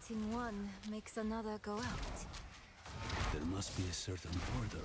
Fighting one makes another go out. There must be a certain order.